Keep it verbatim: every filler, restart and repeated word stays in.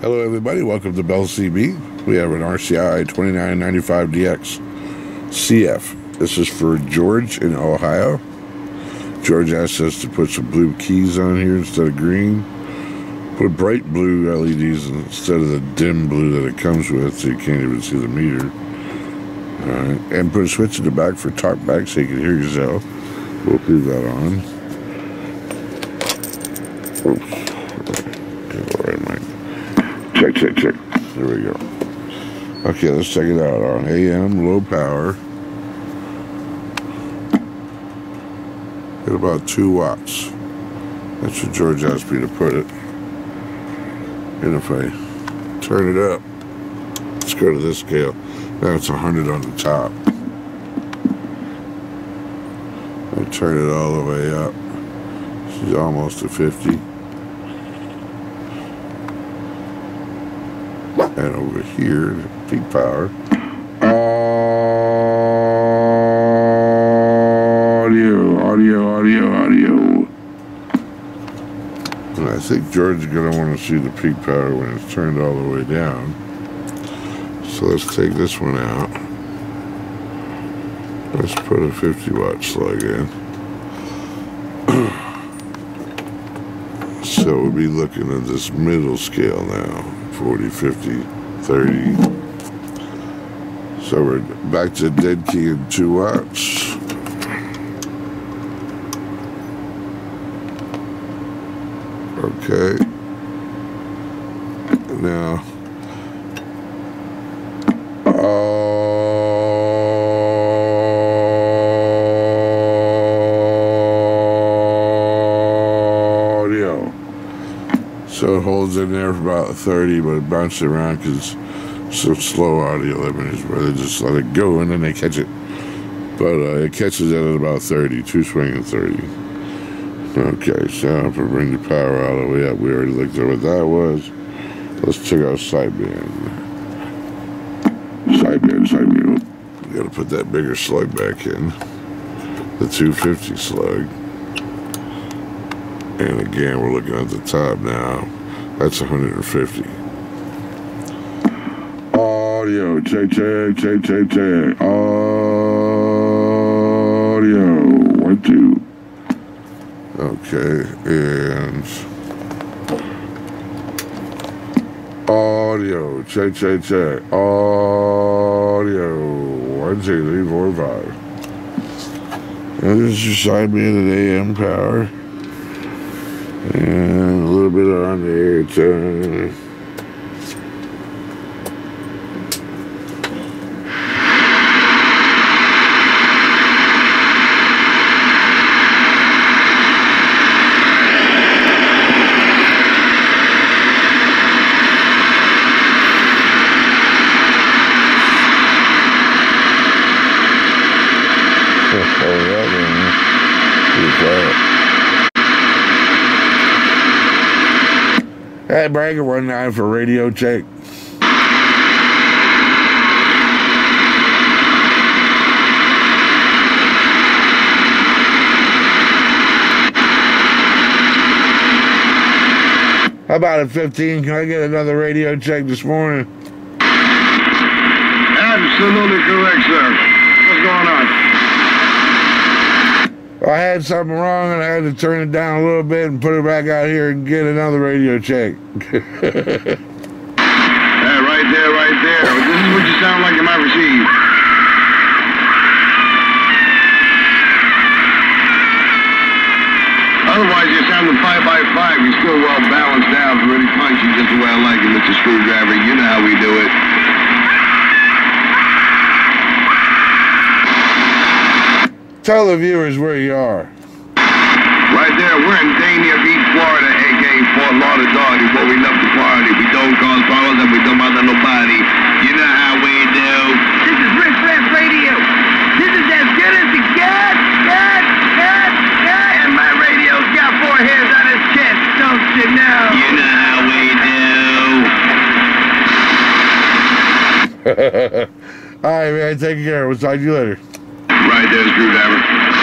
Hello everybody, welcome to Bell C B. We have an R C I twenty-nine ninety-five D X C F. This is for George in Ohio. George asked us to put some blue keys on here instead of green. Put bright blue L E Ds instead of the dim blue that it comes with, so you can't even see the meter. Alright, and put a switch in the back for talk back so you can hear yourself. We'll leave that on. Oops. Alright, Mike. Check, check, check. There we go. Okay, let's check it out on A M, low power. At about two watts. That's what George asked me to put it. And if I turn it up, let's go to this scale. Now it's one hundred on the top. I turn it all the way up. She's almost to fifty. And over here, peak power. Audio, audio, audio, audio. And I think George is going to want to see the peak power when it's turned all the way down. So let's take this one out. Let's put a fifty watt slug in. So we'll be looking at this middle scale now. forty, fifty, thirty. So we're back to dead key in two watts. Okay. Now, audio. So it holds in there for about thirty, but it bounces around because it's so slow audio limiters where they just let it go and then they catch it. But uh, it catches it at about thirty, two swing and thirty. Okay, so if we bring the power all the way up, we already looked at what that was. Let's check out sideband. Sideband, sideband. Gotta put that bigger slug back in. The two fifty slug. And again, we're looking at the top now. That's one hundred fifty. Audio, check, check, check, check, check. Audio, one, two. Okay, and audio, check, check, check. Audio, one, two, three, four, five. And this is your sideband at A M power. And a little bit on the air turn. Hey, Bragger, one nine for radio check. How about at fifteen? Can I get another radio check this morning? Absolutely correct, sir. What's going on? I had something wrong and I had to turn it down a little bit and put it back out here and get another radio check. Hey, right there, right there. This is what you sound like in my receive. Otherwise, you're sounding five by five. You're still well balanced out, really punchy, just the way I like it, Mister Screwdriver. You know how we do it. Tell the viewers where you are. Right there, we're in Dania Beach, Florida, a k a. Fort Lauderdale, where we love to party. We don't cause problems and we don't bother nobody. You know how we do. This is Rick Frapp Radio. This is as good as it gets, gets, gets, gets. And my radio's got four hairs on his chest, don't you know? You know how we do. All right, man, take care. We'll talk to you later. Right there, Screwdriver.